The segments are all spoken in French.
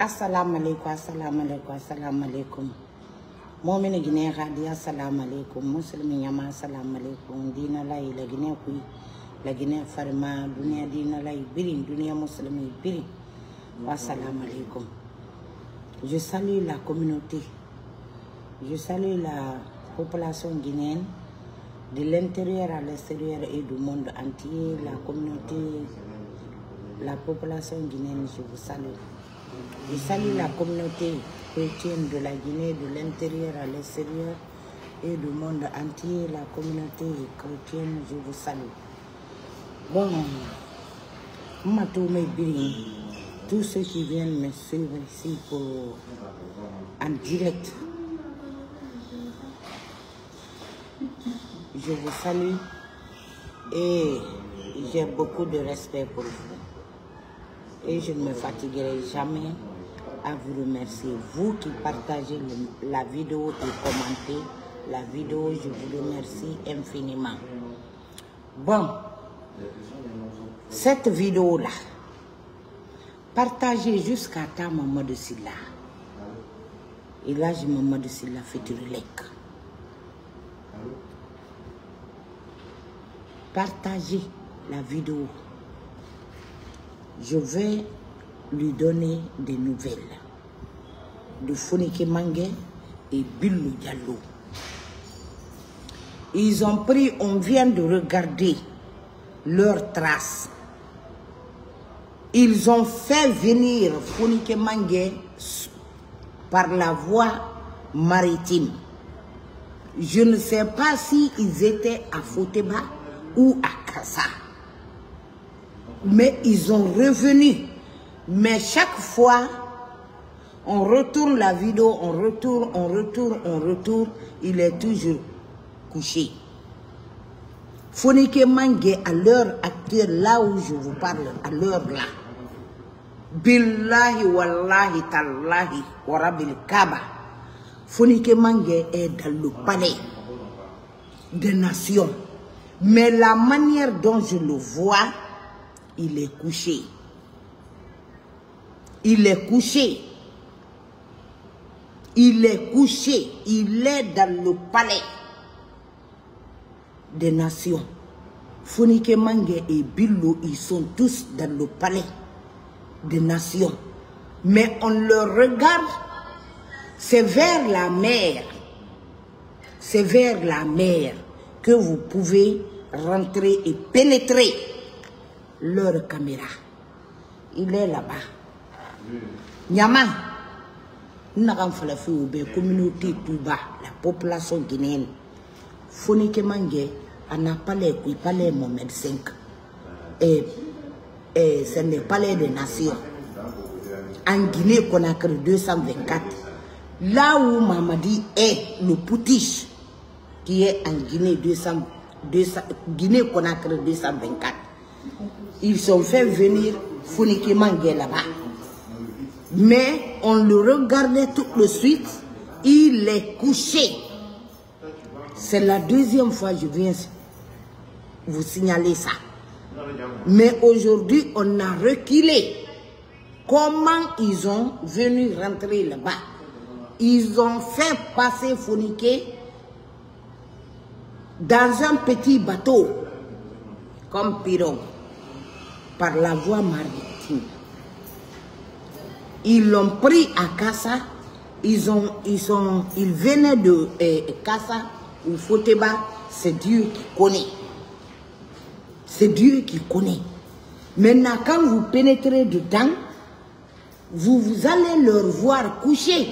assalamu alaikum, assalamu alaikum, assalamu alaikum. Moumine Guinée radi assalamu alaikum, muslimi yama assalamu alaikum, dina lay la Guinée kui, la Guinée farma, dunia dina lay birin, dunia muslimi birin, assalamu alaikum. Je salue la communauté, je salue la population guinéenne, de l'intérieur à l'extérieur et du monde entier, la communauté, la population guinéenne, je vous salue. Je salue la communauté chrétienne de la Guinée, de l'intérieur à l'extérieur et du monde entier, la communauté chrétienne, je vous salue. Bon, tous ceux qui viennent me suivre ici pour, en direct, je vous salue et j'ai beaucoup de respect pour vous. Et je ne me fatiguerai jamais à vous remercier. Vous qui partagez la vidéo et commentez la vidéo, je vous remercie infiniment. Bon, cette vidéo-là, partagez jusqu'à ta Mamadou Sylla. Et là, j'ai Mamadou Sylla Feturlek. Partagez la vidéo. Je vais lui donner des nouvelles de Foniké Mangué et Bilou Diallo. Ils ont pris, on vient de regarder leurs traces. Ils ont fait venir Foniké Mangué par la voie maritime. Je ne sais pas si ils étaient à Foutéba ou à Kassa. Mais ils ont revenu. Mais chaque fois, on retourne la vidéo, on retourne. Il est toujours couché. Foniké Mangué, à l'heure actuelle, là où je vous parle, à l'heure là. Billahi wallahi tallahi wa rabbil kaaba. Foniké Mangué est dans le palais des nations. Mais la manière dont je le vois, il est couché. Il est couché. Il est couché. Il est dans le palais des nations. Foniké Mangué et Billo, ils sont tous dans le palais des nations. Mais on le regarde, c'est vers la mer. C'est vers la mer que vous pouvez rentrer et pénétrer leur caméra. Il est là-bas. Nyama, nous avons fait la communauté Touba, la population guinéenne. Foniké Mangué, on a parlé du palais Mohamed V. Et c'est le palais des nations. En Guinée-Conakry 224, là où Mamadi est le Poutiche, qui est en Guinée-Conakry 224. Ils sont fait venir Foniké Mangué là-bas. Mais on le regardait tout de suite, il est couché. C'est la deuxième fois que je viens vous signaler ça. Mais aujourd'hui, on a reculé. Comment ils ont venu rentrer là-bas? Ils ont fait passer Foniké dans un petit bateau, comme pirogue, par la voie maritime. Ils l'ont pris à Kassa, ils venaient de Kassa ou Foutéba, c'est Dieu qui connaît. C'est Dieu qui connaît. Maintenant, quand vous pénétrez dedans, vous allez leur voir coucher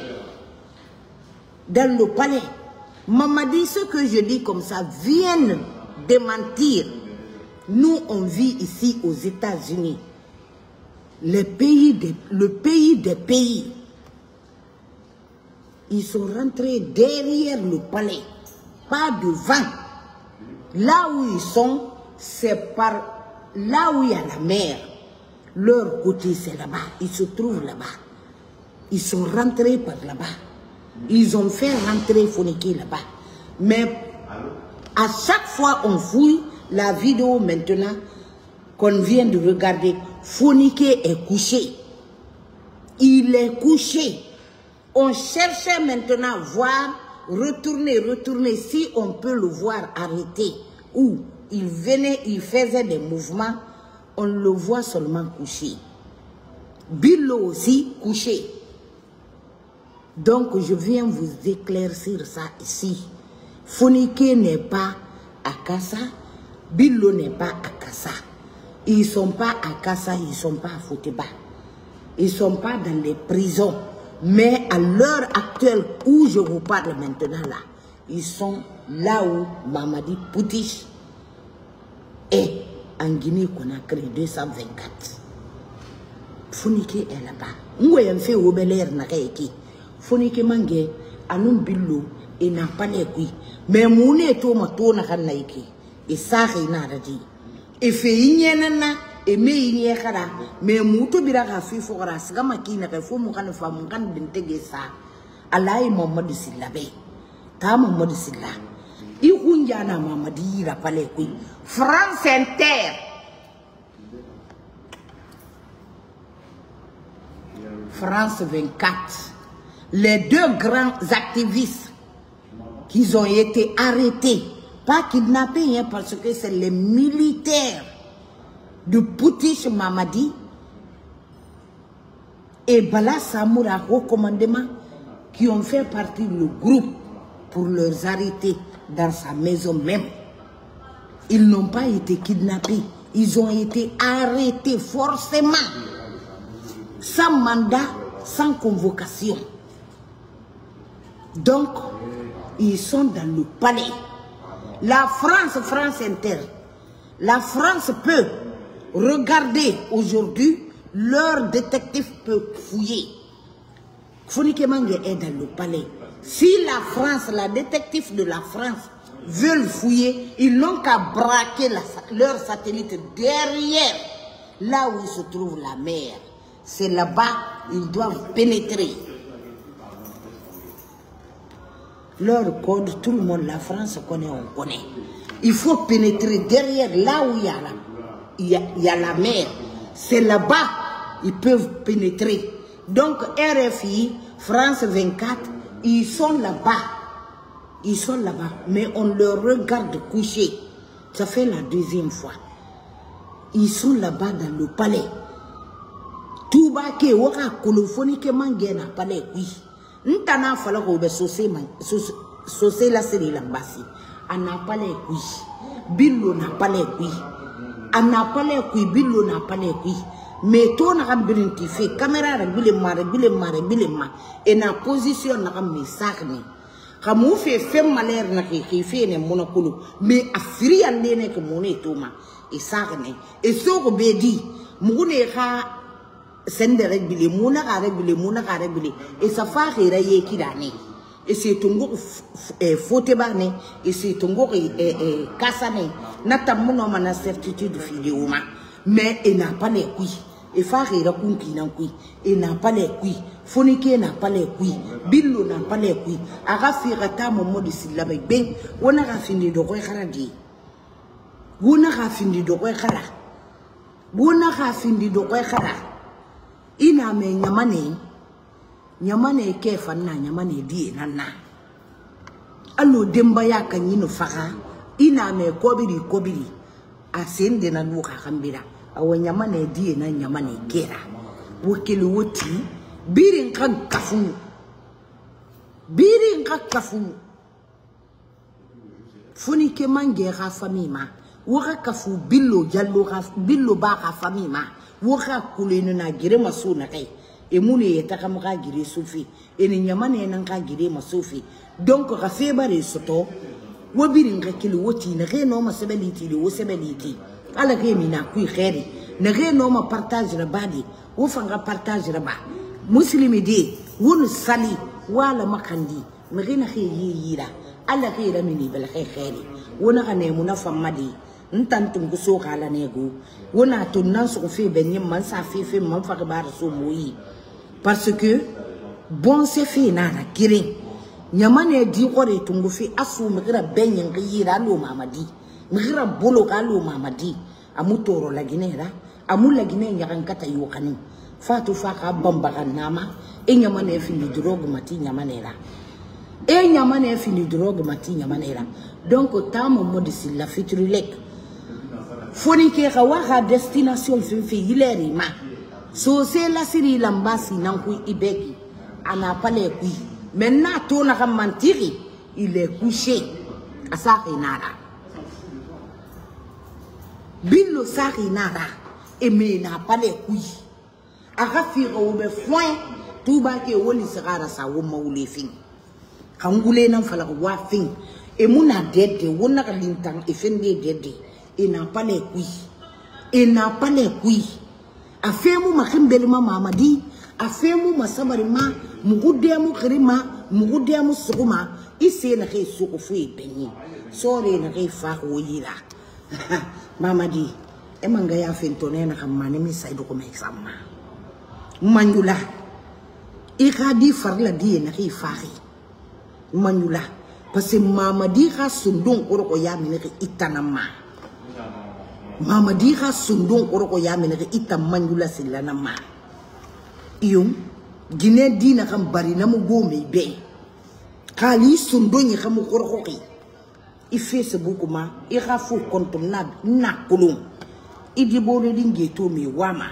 dans le palais. Mamadi, ce que je dis comme ça, viennent démentir. Nous, on vit ici aux États-Unis. Le pays des pays. Ils sont rentrés derrière le palais, pas devant. Là où ils sont, c'est par là où il y a la mer. Leur côté, c'est là-bas. Ils se trouvent là-bas. Ils sont rentrés par là-bas. Ils ont fait rentrer Foniké là-bas. Mais à chaque fois, on fouille la vidéo maintenant qu'on vient de regarder. Foniké est couché. il est couché. On cherchait maintenant à voir, retourner, si on peut le voir arrêter. Ou il venait, il faisait des mouvements, on le voit seulement couché. Billo aussi couché. Donc je viens vous éclaircir ça ici. Foniké n'est pas à Kassa, Billo n'est pas à Kassa. Ils ne sont pas à Kassa, ils ne sont pas à Foutéba. Ils ne sont pas dans les prisons. Mais à l'heure actuelle où je vous parle maintenant là, ils sont là où Mamadi Poutiche est en Guinée-Conakry 224. Foniké est là-bas. Nous avons fait au bel air. Foniké Mangué, Anoum Billo, et n'a pas les couilles. Mais mon étoile m'a tourné à l'aïki. Et ça, il n'a rien dit. Et fait, il n'y a rien. Et mais il n'y a rien. Mais mon tout bira fait pour la sgamaki n'a pas fait mon grand femme, mon grand bentégé ça. Allah est Mamadou Sylla. Ta Mamadou Sylla. Il n'y a rien, Mamadi, il a pas les couilles. France Inter. France 24. Les deux grands activistes qui ont été arrêtés, pas kidnappés, hein, parce que c'est les militaires de Poutiche Mamadi et Bala Samoura au commandement qui ont fait partie du groupe pour les arrêter dans sa maison même. Ils n'ont pas été kidnappés, ils ont été arrêtés forcément, sans mandat, sans convocation. Donc, ils sont dans le palais. La France, France Inter, la France peut regarder aujourd'hui, leur détective peut fouiller. Foniké Mangué est dans le palais. Si la France, la détective de la France, veulent fouiller, ils n'ont qu'à braquer leur satellite derrière, là où se trouve la mer. C'est là-bas ils doivent pénétrer. Leur code, tout le monde, la France connaît, on connaît. Il faut pénétrer derrière, là où il y a la mer. C'est là-bas, ils peuvent pénétrer. Donc, RFI, France 24, ils sont là-bas. Ils sont là-bas, mais on leur regarde coucher. Ça fait la deuxième fois. Ils sont là-bas dans le palais. Tout bas qui est au palais, oui. Nous t'en fallu que saucer la série l'ambassade. On n'a pas les couilles. Billo n'a pas les couilles. On n'a pas les couilles. Billo n'a pas les couilles. Mais toi, on a brunifié. Caméra régulièrement. Et na position, on a mis ça. Comme on fait faire malheur, on a fait une monocolo. Mais à Syrie, on est né comme on est Thomas. Et ça, et ce qu'on dit, on est sende régulé, mona a régulé, mona a régulé. Et sa fare est rayée qui l'année. Et c'est ton goût Foutébané. Et c'est ton goût Kassané. N'a pas mon certitude vidéo. Mais elle n'a pas les couilles. Et fare est racun qui n'a couilles. Elle n'a pas les couilles. Foniké n'a pas les couilles. Billo n'a pas les couilles. Arafi rata momo de syllabe. Ben, on a raffiné de roi Haradi. On a raffiné de roi Hara. On a raffiné de roi Hara. Ina me nyamane kefa na nyamane die na na allo demba ya kanyino faga ina me kobiri asende na nuka kambira awa nyamane die na nyamane kera wakilu woti birin kan kafu Foniké Mangué ra famille ma waka kafu Billo Diallo Billo ba ra famille ma waka kulene na gire maso na kai e mune ya takamaka gire sufi e ni nyamane na ka gire masufi donc ka febare soto wobirin ka kilo woti na reno masability lo sebeliti ala ke mina ku khairi na reno ma partage na badi wo fanga partage na ba muslimi di won sali wala makandi magina khiyira ala ke ramini bal khairi wona ne munafa madi ntantum guso kala nego wona tonnan so fe benni man sa fe man fa bar so moyi parce que bon se fe na na kire nyamane di kore tungu fe asu migra benyen gira lo mamadi migra bolo kala lo mamadi amutoro la ginera amula ginen yakan kata yo kanin Fatu faka bambara nama. E nyamane fini drogue mati nyamanera. E nyamane fini drogue mati nyamanera. Donc ta Mamadou Sylla fitrulek. Foniké kawaha destination finfi hileri ma. So c'est la Syrie l'ambassade n'encoui ibeki. Anapale kui. Maintenant ton n'a mantiri. Il est couché. Asari nara. Billo sari nara. Et mais n'a pas les couilles. Arafira ou me foin. Tout bas que on sera sa ou maoulé fin. Kangoulé n'en fallait wa fin. Et mon a dédé, on a l'intan et fin de dédé. Et n'a pas les couilles. Et n'a pas les couilles. A fait mon machimbelma mamadi. A fait mon masabarima. Mougoudé mon krima. Mougoudé mon souma. Ici n'a rien sur le feu et peigné. Soré n'a rien faire ou y là. Mamadi. Et mangaya fentone na kamane mi saido ko mai sama manula ikadi farla di na ki fari manula parce que Mamadi ka sundon ko ya mi ki itanama Mamadi ka sundon ko ya mi ki itam manula sillanama iyum Guinée di na kam bari na mu gome be kali sundon yi kam ko ko ki ife se bukuma irafu kontumna nakulum idibole lingeto mi wama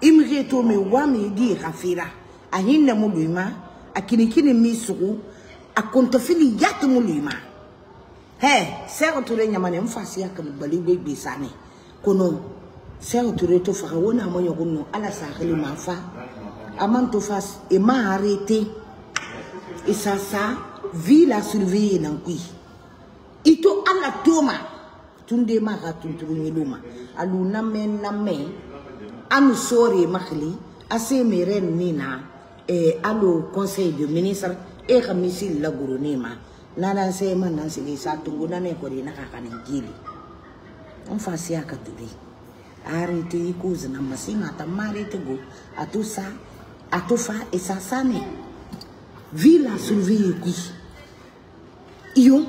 imgeto mi wami di khafira ahinna mulima akinikini misru akontofili yatu mulima he sero tore nyamane mfasi yakalibali bebisane kono sero tore to farawona moyo gonno ala sakhali mafa amanto fas e ma arrêté et ça ça vi la surveiller nankui ito ala toma tunde maka tunturungi luma alu namen anu sore makli aseme ren nina alu conseil de ministre e kamisil la gurunema nana sema nansi lisa tunguna ne korina kakanigili on fasia katuli arite ikuza na masinga tamari tego atusa atufa esasane vila surveiller ku iyo.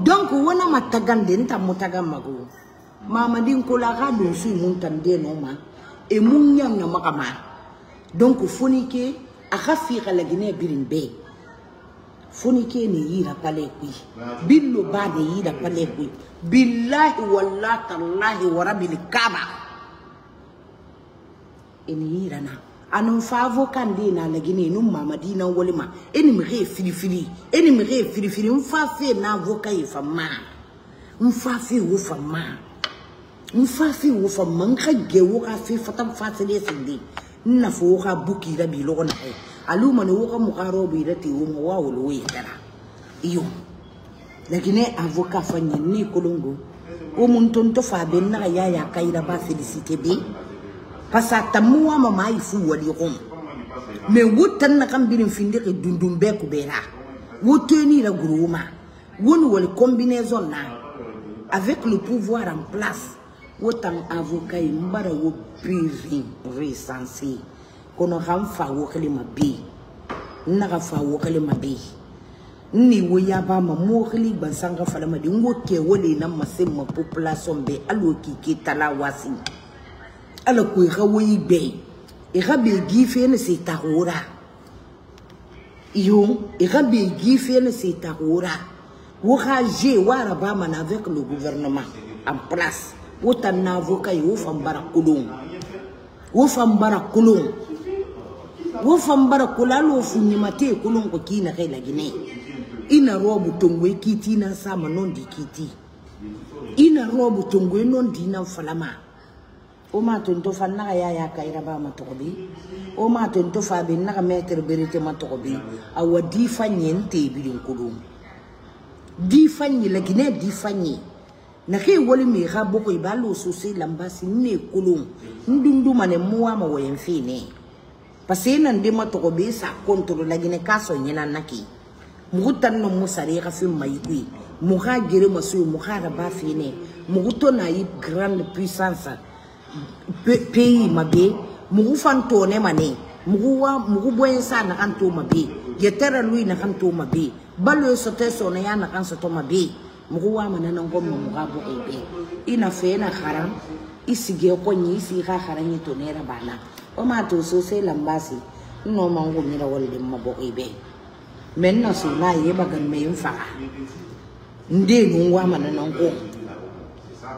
Donc, on a matagandé, mago. Mamadi nkolaga donsu muntande noma. Et mounyam na makama. Donc, Foniké, akafira la Guinée birimbe. Foniké ne yira pale kui. Billo ba ne yira pale kui. Billahi wallah tallahi warabil kaba. Et ne yira na. Anon favo kande na la Guinée no Mamadi na wolema eni mire filifili eni mire filifili mfafe na voka ifama mfafe wofama nka gewo afi fatam fasile sindi na foka buki la bilo na e aluma no woka mukaro bi rati wo wa wolo yitara iyo la Guinée avoka fanyi ni kolongo o muntonto fa benna ya ya kaira ba felicité bi. Parce que ta moua maman il faut aller rond. Mais où t'en as quand bien fini que dundumbe kubera, où tenir la grouma, où les combinaisons là, avec le pouvoir en place, où tant avocat il m'barre où privé recensé, qu'on a renfloué que les mabis, n'a renfloué que les mabis, ni où y a pas ma mourli bansanga falamadi, où que où les noms massés ma population be allo qui talawasi. Alors que avec le gouvernement en place. Autant avocat et Oma tonto fa na ya ya kaira ba matobi oma tonto fa be na meter berete matobi awadi fa nyente bilin kulum di fanyi la Guinée di fanyi na ke woli mi ga boko ibalo susi lambasi ne kulum ndundu mane muwa ma woyenfi ne pasena ndi matobi sa control la Guinée kaso nyina naki mutanno musari ga fi mayikui muha gere masu muha ba fi ne muto na yi grande puissance pays mabé moufantone mané mouwa mouboyen sa na kanto mabé yetera lui na kanto mabé balle sote sonaya na kanso to mabé mouwa manana ngommo mugabo ebe ina fe na haram isige ko nyi si ga haranyi to ne rabana Omato Sose Lambasi, no mango mineral in Maboibe. Men no so lie Yebagan may infer. Nde no woman and uncle.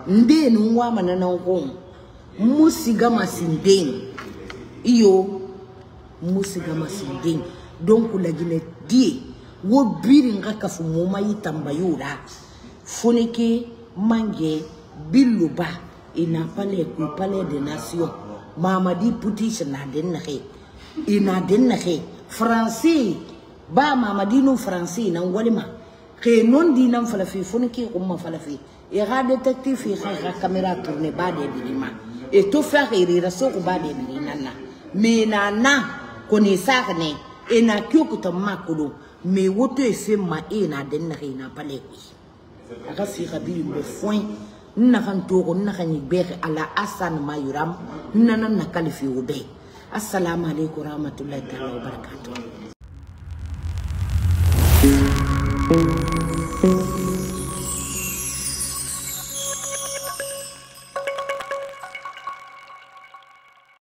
Nde no woman and uncle. Musigama sinding. Iyo Musigama sinding. Don't could again a day. What beating Rakafu Momayitambayura. Foniké Mangué, Billo il n'a pas les palais des nations. Mamadi Poutiche n'a d'enré. Il n'a d'enré. Français. Bah, Mamadi non français, n'a oualima. Que non dit n'a falafé, Foniké Rouma falafé. Et ra détective et ra caméra tourne bas des bilima. Et tout faire et relation au bas des bilinana. Mais nana, connaissard né. Et n'a que ton macodo. Mais autre effet ma et n'a d'enré n'a pas les. Rafi Rabi le foin. Nakantoro nakanibere ala asan mayuram nana nakalifi obe. Assalamu alaikum warahmatullahi wabarakatuh.